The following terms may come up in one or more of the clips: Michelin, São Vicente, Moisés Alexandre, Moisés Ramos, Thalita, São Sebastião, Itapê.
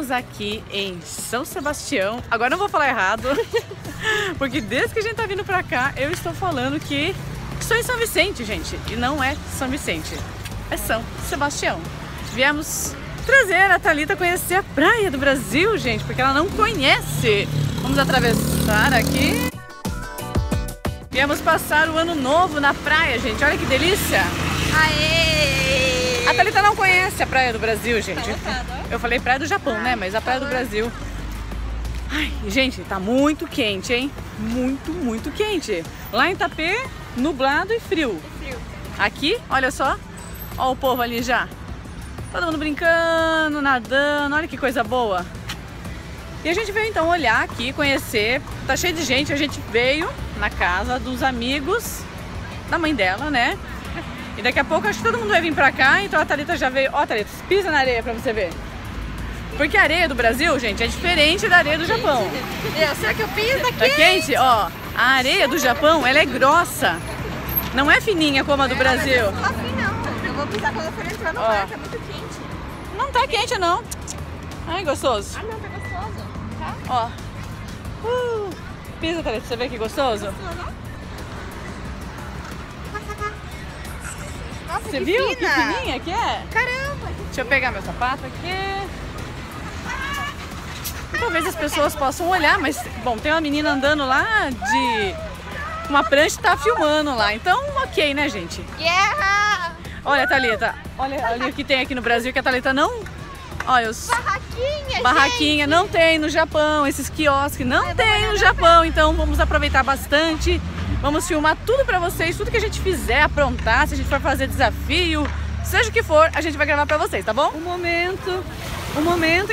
Estamos aqui em São Sebastião. Agora não vou falar errado, porque desde que a gente tá vindo pra cá, eu estou falando que estou em São Vicente, gente. E não é São Vicente, é São Sebastião. Viemos trazer a Thalita conhecer a praia do Brasil, gente, porque ela não conhece. Vamos atravessar aqui. Viemos passar o ano novo na praia, gente. Olha que delícia. Aê! A Thalita não conhece a praia do Brasil, gente. Eu falei praia do Japão, né? Mas a praia do Brasil... Ai, gente, tá muito quente, hein? Muito, muito quente. Lá em Itapê, nublado e frio. Aqui, olha só. Ó o povo ali já. Todo mundo brincando, nadando, olha que coisa boa. E a gente veio então olhar aqui, conhecer. Tá cheio de gente, a gente veio na casa dos amigos da mãe dela, né? E daqui a pouco acho que todo mundo vai vir pra cá, então a Thalita já veio. Ó, Thalita, pisa na areia pra você ver. Porque a areia do Brasil, gente, é diferente da areia do Japão. Será que eu piso aqui? Tá quente? Ó, a areia do Japão, ela é grossa. Não é fininha como a do Brasil. Vou pisar quando eu for entrar no mar, tá muito quente. Não tá quente, não. Ai, gostoso. Ah, não, tá gostoso. Tá? Ó. Pisa, Thalita, você vê que gostoso? Gostoso. Nossa, você viu que fininha que é? Caramba. Que deixa eu pegar meu sapato aqui. E talvez as pessoas possam olhar, mas, bom, tem uma menina andando lá de uma prancha e tá filmando lá. Então, ok, né, gente? Yeah! Olha, Thalita, olha o que tem aqui no Brasil que a Thalita não... Olha os... Barraquinha, gente. Não tem no Japão, esses quiosques não tem no Japão. Então vamos aproveitar bastante, vamos filmar tudo pra vocês, tudo que a gente fizer, aprontar, se a gente for fazer desafio, seja o que for, a gente vai gravar pra vocês, tá bom? O momento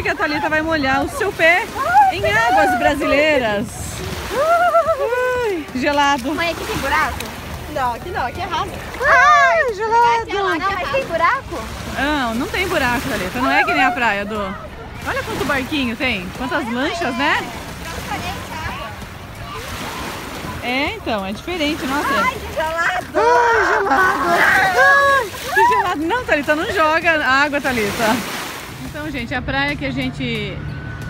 que a Thalita vai molhar o seu pé em águas brasileiras. Gelado. Mãe, aqui tem buraco? Não, aqui não, aqui é errado. Ai, gelado! Não, mas tem buraco? Não, não tem buraco, Thalita. Não é que nem a praia do... Olha quanto barquinho tem, quantas lanchas, né? É, então, é diferente, nossa. Ai, que gelado! Ai, gelado! Ai, que gelado! Não, Thalita, não joga água, Thalita. Então, gente, a praia que a gente...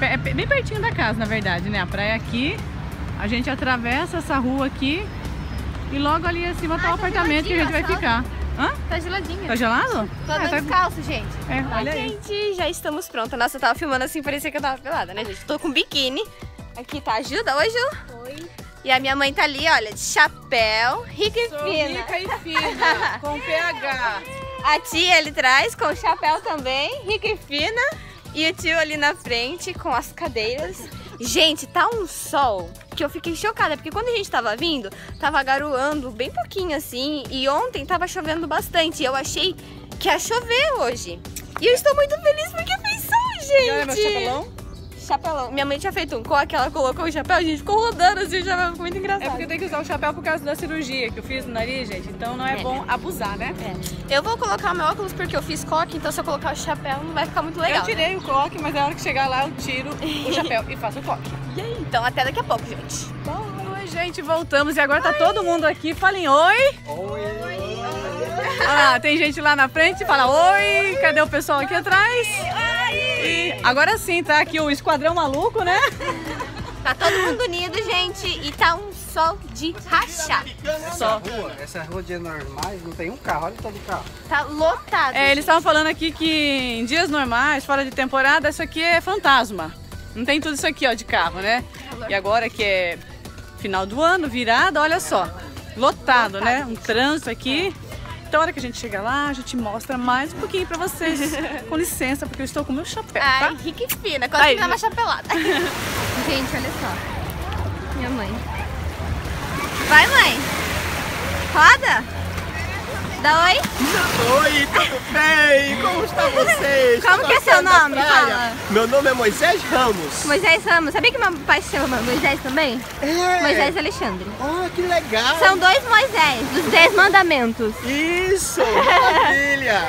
É bem pertinho da casa, na verdade, né? A praia aqui, a gente atravessa essa rua aqui. E logo ali acima tá o apartamento que a gente vai ficar. Hã? Tá geladinho. Tá gelado? Tô andando descalço, gente. É, olha aí. Gente, já estamos prontas. Nossa, eu tava filmando assim, parecia que eu tava pelada, né, gente? Tô com biquíni. Aqui tá a Ju, oi, Ju? Oi. E a minha mãe tá ali, olha, de chapéu, rica e fina. Rica e fina, com PH. A tia ali atrás, com chapéu também, rica e fina. E o tio ali na frente, com as cadeiras. Gente, tá um sol que eu fiquei chocada, porque quando a gente tava vindo, tava garoando bem pouquinho assim, e ontem tava chovendo bastante, e eu achei que ia chover hoje. E eu estou muito feliz porque fez sol, gente! E olha meu chapelão? Chapelão. Minha mãe tinha feito um coque, ela colocou o chapéu, a gente ficou rodando assim, o chapéu ficou muito engraçado. É porque eu tenho que usar o chapéu por causa da cirurgia que eu fiz no nariz, gente, então não é bom abusar, né? É. Eu vou colocar meu óculos porque eu fiz coque, então se eu colocar o chapéu não vai ficar muito legal. Eu tirei o coque, mas na hora que chegar lá eu tiro o chapéu e faço o coque. E aí? Então até daqui a pouco, gente. Oi, gente, voltamos e agora tá todo mundo aqui, falem oi. Oi. Ah, tem gente lá na frente, fala oi, cadê o pessoal aqui atrás? E agora sim, tá aqui o esquadrão maluco, né? Tá todo mundo unido, gente, e tá um sol de rachar. Essa rua de dias normais não tem um carro, olha todo carro. Tá lotado. É, eles estavam falando aqui que em dias normais, fora de temporada, isso aqui é fantasma. Não tem tudo isso aqui, ó, de carro, né? E agora que é final do ano, virada, olha só. Lotado, né? Um trânsito aqui. Então, a hora que a gente chegar lá, a gente mostra mais um pouquinho pra vocês. Com licença, porque eu estou com meu chapéu, tá? Ai, rica e fina, quase que dá uma chapelada. Gente, olha só. Minha mãe. Vai, mãe. Roda. Dá oi. Oi, tudo bem? Como estão vocês? Como que é seu nome? Fala. Meu nome é Moisés Ramos. Moisés Ramos. Sabia que meu pai se chama Moisés também? É. Moisés Alexandre. Oh, que legal. São dois Moisés, dos 10 mandamentos. Isso, maravilha.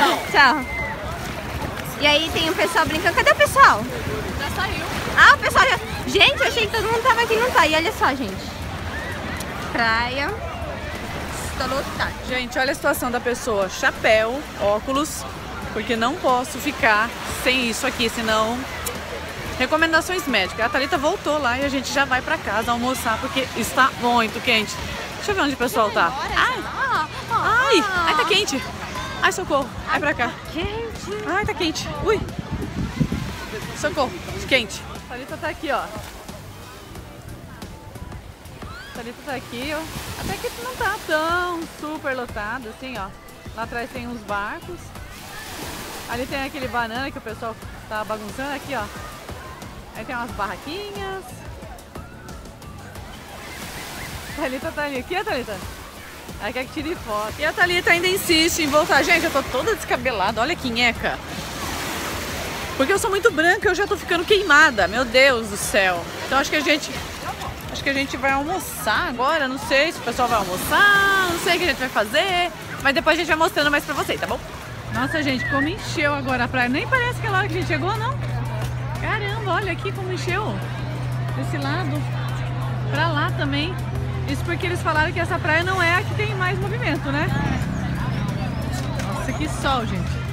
Tchau. Tchau. E aí tem o pessoal brincando. Cadê o pessoal? Já saiu. Ah, o pessoal já... Gente, eu achei que todo mundo tava aqui, não tá. E olha só, gente. Praia. Gente, olha a situação da pessoa, chapéu, óculos, porque não posso ficar sem isso aqui, senão Recomendações médicas. A Thalita voltou lá e a gente já vai pra casa almoçar porque está muito quente. Deixa eu ver onde o pessoal tá. Ai, tá quente. Ai, socorro. Vai pra cá. Ai, tá quente. Ui. Socorro. Quente. A Thalita tá aqui, ó. A Thalita tá aqui, ó. Até que não tá tão super lotado assim, ó. Lá atrás tem uns barcos. Ali tem aquele banana que o pessoal tá bagunçando aqui, ó. Aí tem umas barraquinhas. A Thalita tá ali. Aqui, a Thalita? Ela quer que tire foto. E a Thalita ainda insiste em voltar. Gente, eu tô toda descabelada. Olha que nheca. Porque eu sou muito branca, eu já tô ficando queimada. Meu Deus do céu. Então acho que a gente vai almoçar agora. Não sei se o pessoal vai almoçar. Não sei o que a gente vai fazer. Mas depois a gente vai mostrando mais pra vocês, tá bom? Nossa, gente, como encheu agora a praia. Nem parece aquela hora que a gente chegou, não? Caramba, olha aqui como encheu. Desse lado. Pra lá também. Isso porque eles falaram que essa praia não é a que tem mais movimento, né? Nossa, que sol, gente.